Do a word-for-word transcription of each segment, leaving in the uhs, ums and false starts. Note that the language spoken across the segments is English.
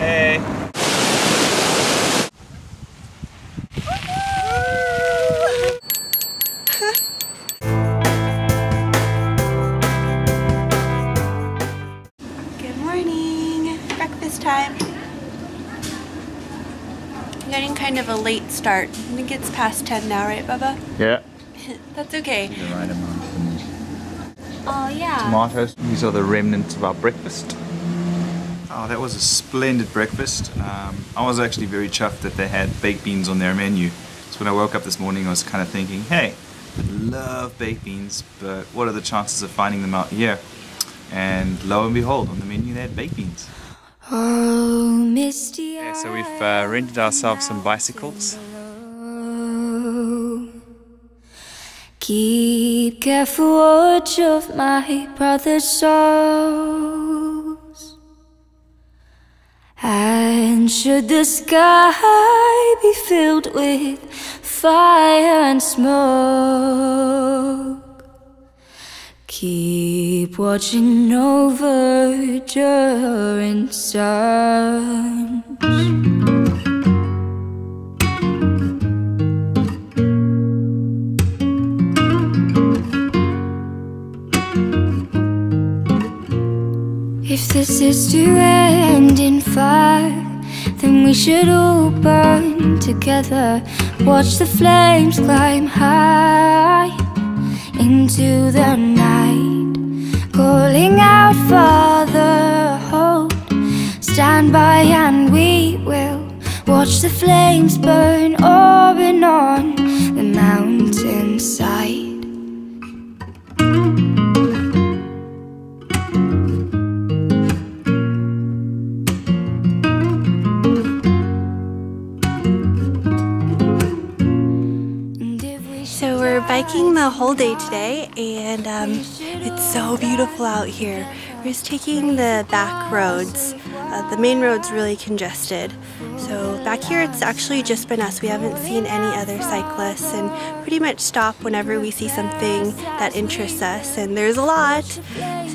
Hey. Good morning. Breakfast time. I'm getting kind of a late start. I think it's past ten now, right, Bubba? Yeah. That's okay. The right amount for me. Oh yeah. Tomatoes. These are the remnants of our breakfast. Oh, that was a splendid breakfast. Um, I was actually very chuffed that they had baked beans on their menu. So when I woke up this morning, I was kind of thinking, hey, I love baked beans, but what are the chances of finding them out here? And lo and behold, on the menu they had baked beans. Oh, Misty. Yeah, so we've uh, rented ourselves some bicycles. Keep careful watch of my brother's souls, and should the sky be filled with fire and smoke, keep watching over your sons. If this is to end in fire, then we should all burn together. Watch the flames climb high into the night, calling out, Father, hold, stand by and we will watch the flames burn up and on the mountainside. Biking the whole day today, and um, it's so beautiful out here. We're just taking the back roads. Uh, the main road's really congested. So back here it's actually just been us. We haven't seen any other cyclists, and pretty much stop whenever we see something that interests us, and there's a lot. So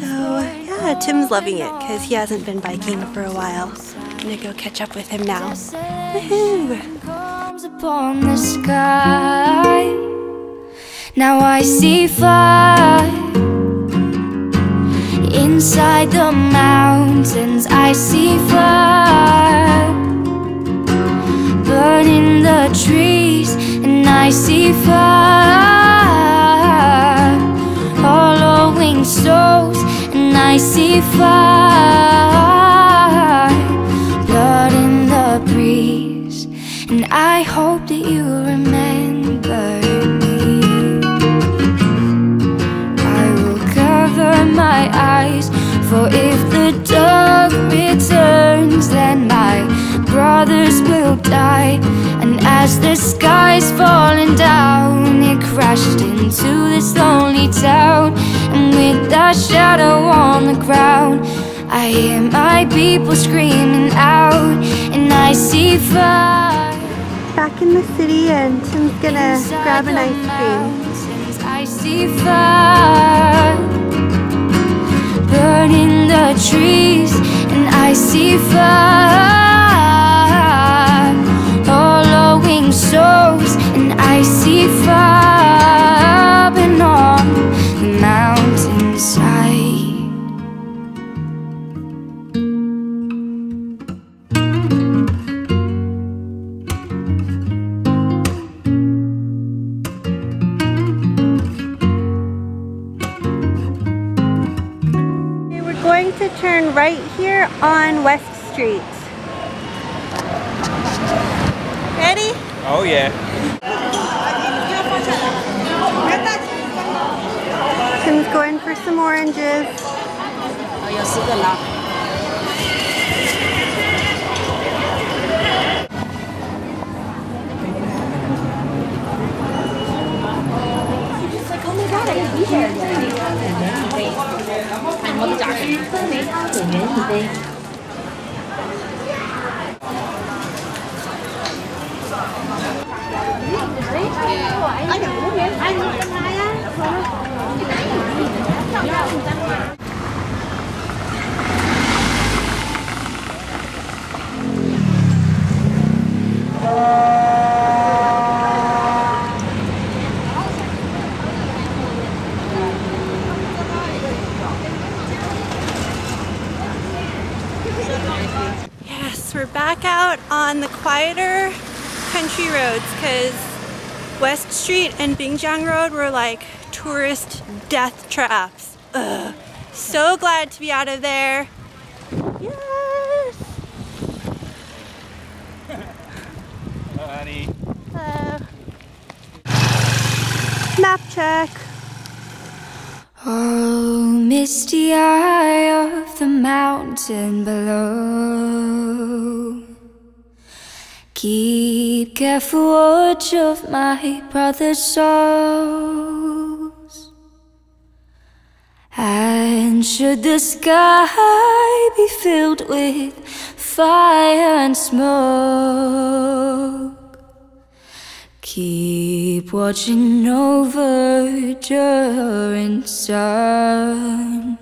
yeah, Tim's loving it because he hasn't been biking for a while. I'm gonna go catch up with him now. Woohoo! Now I see fire inside the mountains. I see fire burning the trees, and I see fire hollowing souls, and I see fire blood in the breeze, and I hope that you remember. My eyes, for if the dark returns, then my brothers will die. And as the sky's falling down, it crashed into this lonely town, and with that shadow on the ground, I hear my people screaming out, and I see fire. Back in the city, and Tim's gonna inside grab an ice cream. I see fire burning the trees, and I see fire hollowing souls, and I see fire up and on the mountainside. To turn right here on West Street. Ready? Oh yeah. Tim's going for some oranges. It's like, oh my god, I can be here. Yes, we're back out on the quieter country roads because West Street and Bingjiang Road were like tourist death traps. Ugh. So glad to be out of there. Yes! Hello, honey. Hello. Map check. Oh, misty eye of the mountain below, keep careful watch of my brother's souls. And should the sky be filled with fire and smoke, keep watching over during suns.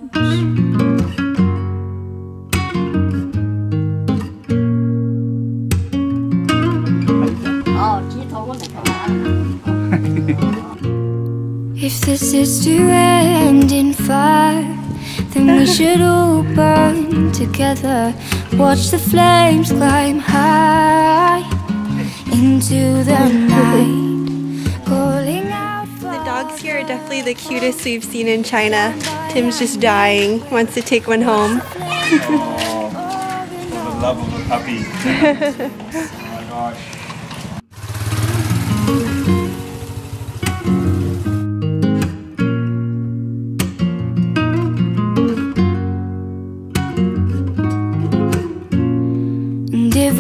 If this is to end in fire, then we should all burn together. Watch the flames climb high into the night, calling out. The dogs here are definitely the cutest we've seen in China. Tim's just dying, wants to take one home. Oh, for the love of a puppy. Oh my gosh.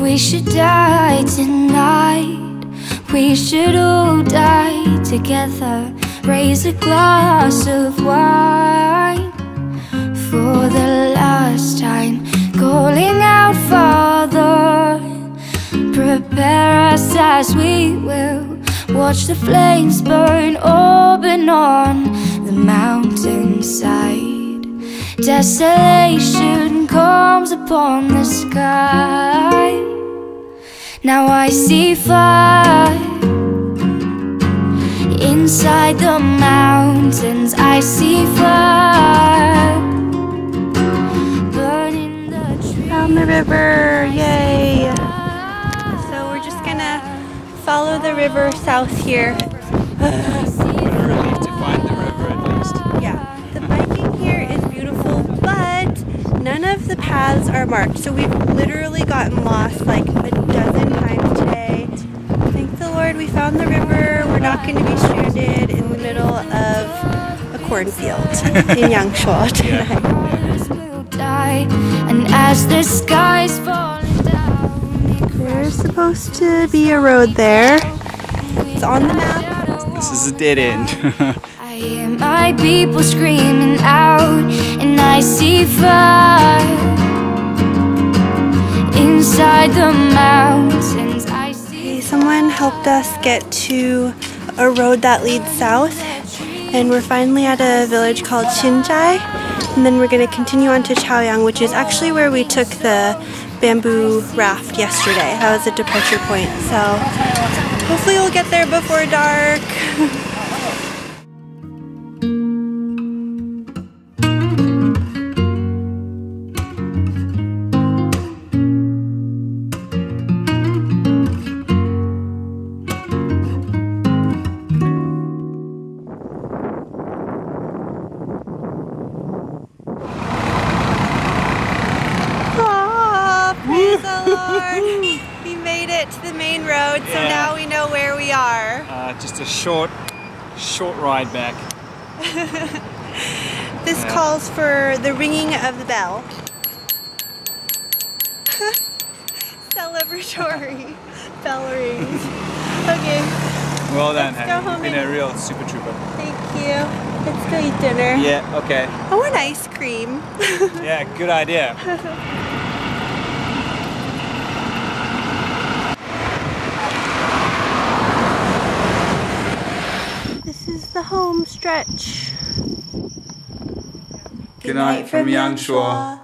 We should die tonight, we should all die together. Raise a glass of wine for the last time, calling out, Father, prepare us as we will. Watch the flames burn open on the mountainside. Desolation comes upon the sky. Now I see fire inside the mountains. I see fire burning the trees. Down the river, yay! So we're just gonna follow the river south here. What a relief to find the river at least. Yeah, the biking here is beautiful, but none of the paths are marked. So we've literally gotten lost like a dozen times today. Thank the Lord we found the river. We're not going to be stranded in the middle of a cornfield in Yangshuo tonight. Yeah. Yeah. And as the skies fall down, there's supposed to be a road there. It's on the map. This is a dead end. I hear my people screaming out, and I see fire inside the mountains. I see. Someone helped us get to a road that leads south, and we're finally at a village called Xinjai, and then we're going to continue on to Chaoyang, which is actually where we took the bamboo raft yesterday. That was a departure point, so hopefully we'll get there before dark. A short, short ride back. This yeah. calls for the ringing of the bell. Celebratory bell rings. Okay. Well done, honey. You've been a real super trooper. Thank you. Let's go eat dinner. Yeah, okay. I want ice cream. Yeah, good idea. Home stretch. Good night, Good night from, from Yangshuo.